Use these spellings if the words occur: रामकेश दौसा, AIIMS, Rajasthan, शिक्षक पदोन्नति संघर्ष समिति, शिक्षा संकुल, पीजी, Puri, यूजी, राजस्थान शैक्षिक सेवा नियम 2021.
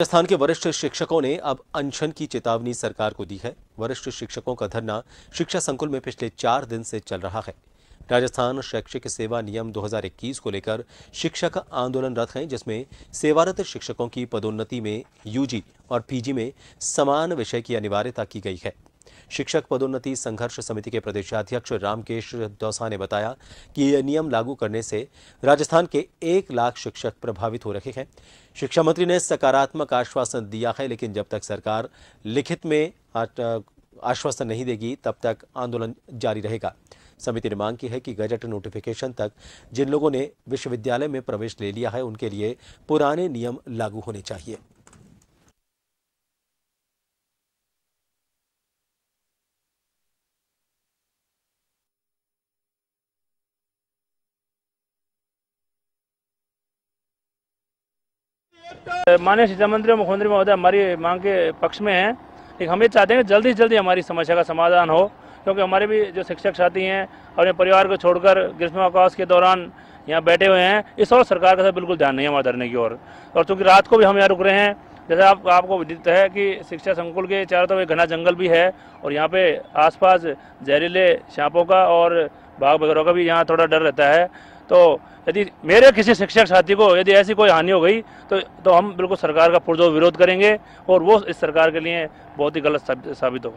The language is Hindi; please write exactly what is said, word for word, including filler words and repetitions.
राजस्थान के वरिष्ठ शिक्षकों ने अब अनशन की चेतावनी सरकार को दी है। वरिष्ठ शिक्षकों का धरना शिक्षा संकुल में पिछले चार दिन से चल रहा है। राजस्थान शैक्षिक सेवा नियम दो हज़ार इक्कीस को लेकर शिक्षक आंदोलनरत हैं, जिसमें सेवारत शिक्षकों की पदोन्नति में यूजी और पीजी में समान विषय की अनिवार्यता की गई है। शिक्षक पदोन्नति संघर्ष समिति के प्रदेशाध्यक्ष रामकेश दौसा ने बताया कि यह नियम लागू करने से राजस्थान के एक लाख शिक्षक प्रभावित हो रहे हैं। शिक्षा मंत्री ने सकारात्मक आश्वासन दिया है, लेकिन जब तक सरकार लिखित में आश्वासन नहीं देगी तब तक आंदोलन जारी रहेगा। समिति ने मांग की है कि गजट नोटिफिकेशन तक जिन लोगों ने विश्वविद्यालय में प्रवेश ले लिया है उनके लिए पुराने नियम लागू होने चाहिए। माननीय शिक्षा मंत्री और मुख्यमंत्री महोदय हमारी मांग के पक्ष में हैं, लेकिन हम ये चाहते हैं कि जल्दी से जल्दी हमारी समस्या का समाधान हो, क्योंकि हमारे भी जो शिक्षक साथी हैं अपने परिवार को छोड़कर ग्रीष्मावकाश के दौरान यहाँ बैठे हुए हैं। इस और सरकार का बिल्कुल ध्यान नहीं है हमारे धरने की ओर, और चूँकि रात को भी हम यहाँ रुक रहे हैं। जैसे आप, आपको विदित है कि शिक्षा संकुल के चारों तरफ एक घना जंगल भी है और यहाँ पे आसपास जहरीले सांपों का और बाघ वगैरह का भी यहाँ थोड़ा डर रहता है। तो यदि मेरे किसी शिक्षक साथी को यदि ऐसी कोई हानि हो गई तो तो हम बिल्कुल सरकार का पुरजोर विरोध करेंगे और वो इस सरकार के लिए बहुत ही गलत साबित होगा।